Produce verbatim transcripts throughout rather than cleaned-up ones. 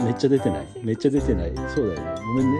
あ、めっちゃ出てない、めっちゃ出てない。そうだよね、ごめんね。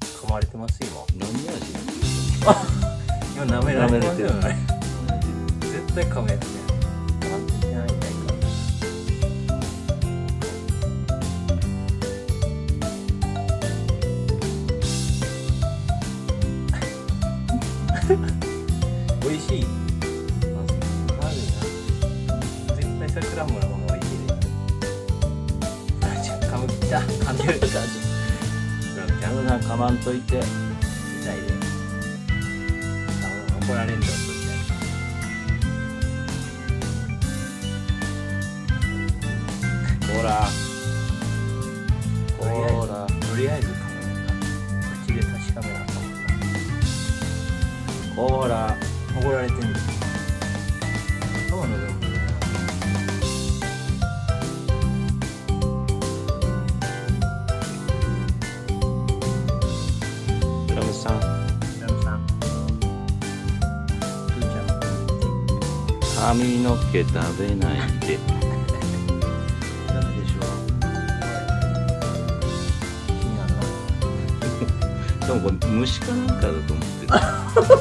噛まれてます、今。何味？今舐められてるよね。絶対噛めるね。美味しい。まずいな。絶対さくらんぼの方がいいね。噛むきた。噛んでる感じ。かまんといてみたいで、怒られるんだとみたいな。ほらほら、とりあえずかまんだ、口で確かめなかった。ほら怒られてるんだ。そうなんだよ。髪の毛食べないで。ダメでしょう。でもこれ虫かなんかだと思ってる。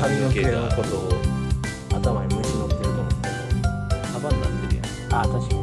髪の毛のことを頭に虫乗ってると思ってる。カバンになってるやん。あ、確かに。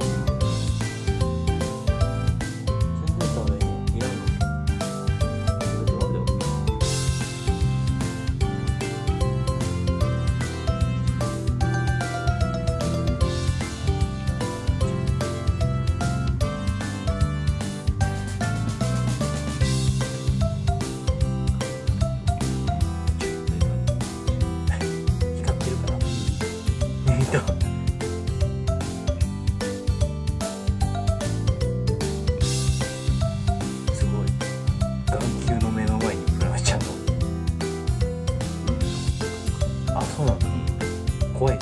怖い。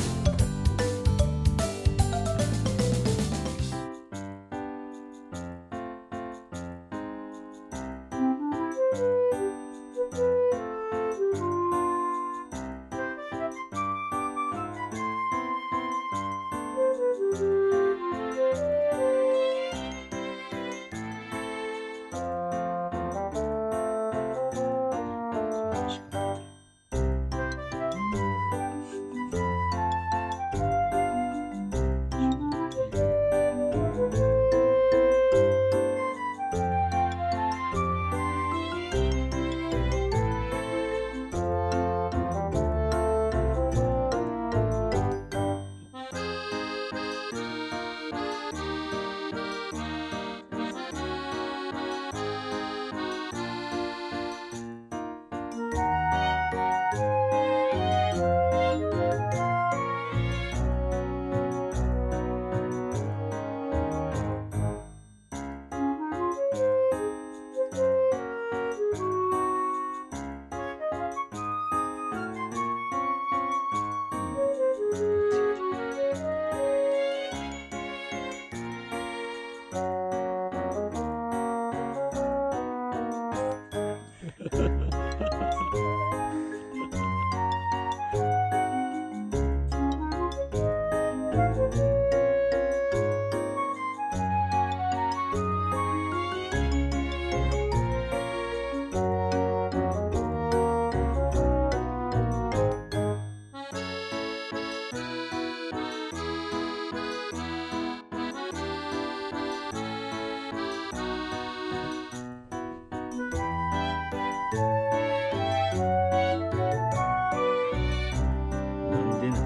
出ない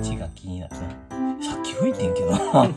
縁が気になってな、さっき吹いてんけどな